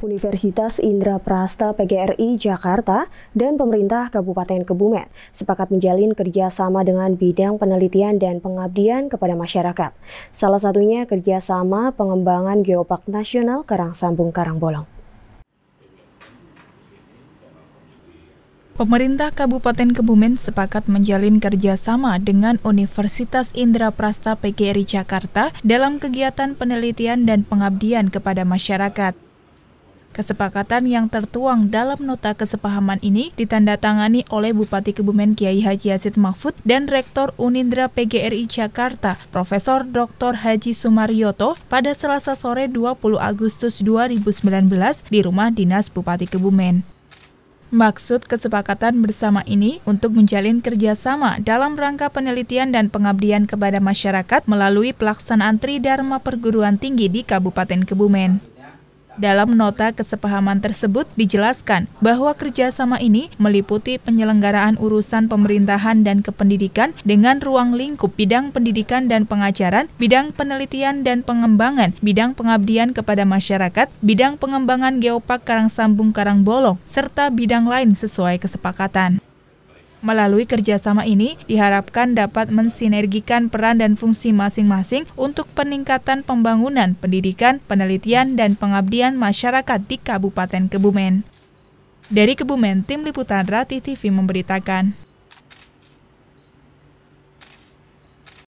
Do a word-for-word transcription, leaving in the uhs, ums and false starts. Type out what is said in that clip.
Universitas Indraprasta P G R I Jakarta dan Pemerintah Kabupaten Kebumen sepakat menjalin kerjasama dengan bidang penelitian dan pengabdian kepada masyarakat. Salah satunya kerjasama pengembangan Geopark Nasional Karangsambung Karangbolong. Pemerintah Kabupaten Kebumen sepakat menjalin kerjasama dengan Universitas Indraprasta P G R I Jakarta dalam kegiatan penelitian dan pengabdian kepada masyarakat. Kesepakatan yang tertuang dalam nota kesepahaman ini ditandatangani oleh Bupati Kebumen Kiai Haji Yazid Mahfud dan Rektor Unindra P G R I Jakarta, Profesor Doktor Haji Sumaryoto pada Selasa sore dua puluh Agustus dua ribu sembilan belas di Rumah Dinas Bupati Kebumen. Maksud kesepakatan bersama ini untuk menjalin kerjasama dalam rangka penelitian dan pengabdian kepada masyarakat melalui pelaksanaan Tri Dharma Perguruan Tinggi di Kabupaten Kebumen. Dalam nota kesepahaman tersebut dijelaskan bahwa kerjasama ini meliputi penyelenggaraan urusan pemerintahan dan kependidikan dengan ruang lingkup bidang pendidikan dan pengajaran, bidang penelitian dan pengembangan, bidang pengabdian kepada masyarakat, bidang pengembangan Geopark Karangsambung Karangbolong, serta bidang lain sesuai kesepakatan. Melalui kerjasama ini, diharapkan dapat mensinergikan peran dan fungsi masing-masing untuk peningkatan pembangunan, pendidikan, penelitian, dan pengabdian masyarakat di Kabupaten Kebumen. Dari Kebumen, Tim Liputan Ratih T V memberitakan.